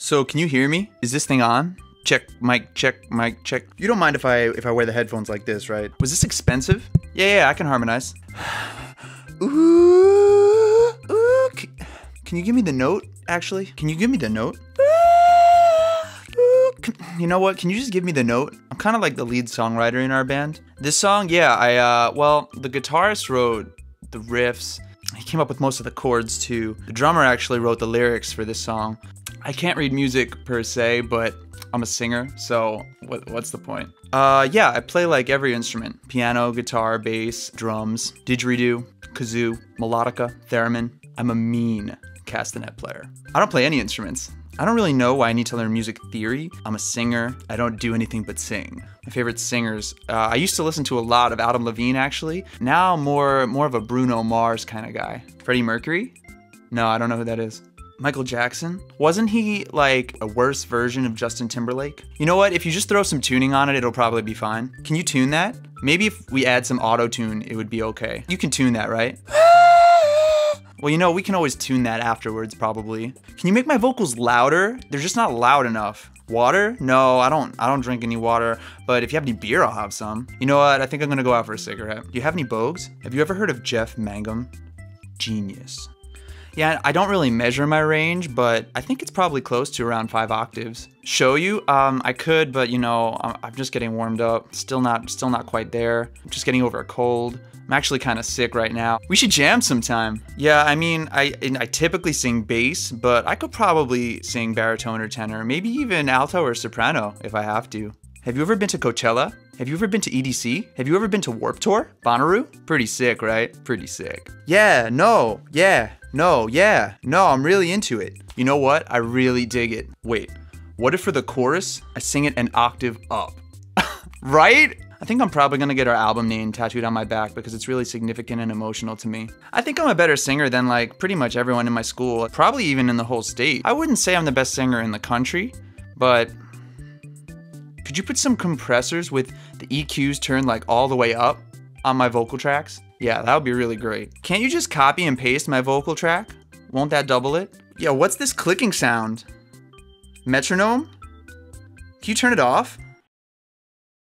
So can you hear me? Is this thing on? Check, mic, check, mic, check. You don't mind if I wear the headphones like this, right? Was this expensive? Yeah, I can harmonize. Ooh, ooh. Can you give me the note, actually? Can you give me the note? You know what? Can you just give me the note? I'm kind of like the lead songwriter in our band. This song, yeah, well, the guitarist wrote the riffs. He came up with most of the chords too. The drummer actually wrote the lyrics for this song. I can't read music per se, but I'm a singer, so what's the point? Yeah, I play like every instrument. Piano, guitar, bass, drums, didgeridoo, kazoo, melodica, theremin. I'm a mean castanet player. I don't play any instruments. I don't really know why I need to learn music theory. I'm a singer. I don't do anything but sing. My favorite singers, I used to listen to a lot of Adam Levine actually. Now more of a Bruno Mars kind of guy. Freddie Mercury? No, I don't know who that is. Michael Jackson? Wasn't he like a worse version of Justin Timberlake? You know what, if you just throw some tuning on it, it'll probably be fine. Can you tune that? Maybe if we add some auto-tune, it would be okay. You can tune that, right? Well, you know, we can always tune that afterwards, probably. Can you make my vocals louder? They're just not loud enough. Water? No, I don't drink any water, but if you have any beer, I'll have some. You know what? I think I'm gonna go out for a cigarette. Do you have any bogues? Have you ever heard of Jeff Mangum? Genius. Yeah, I don't really measure my range, but I think it's probably close to around 5 octaves. Show you? I could, but you know, I'm just getting warmed up. Still not quite there. I'm just getting over a cold. I'm actually kind of sick right now. We should jam sometime. Yeah, I mean, I typically sing bass, but I could probably sing baritone or tenor, maybe even alto or soprano if I have to. Have you ever been to Coachella? Have you ever been to EDC? Have you ever been to Warped Tour? Bonnaroo? Pretty sick, right? Pretty sick. Yeah, no, yeah, no, yeah, no, I'm really into it. You know what? I really dig it. Wait, what if for the chorus, I sing it an octave up? Right? I think I'm probably gonna get our album name tattooed on my back because it's really significant and emotional to me. I think I'm a better singer than like pretty much everyone in my school, probably even in the whole state. I wouldn't say I'm the best singer in the country, but could you put some compressors with the EQs turned like all the way up on my vocal tracks? Yeah, that would be really great. Can't you just copy and paste my vocal track? Won't that double it? Yo, what's this clicking sound? Metronome? Can you turn it off?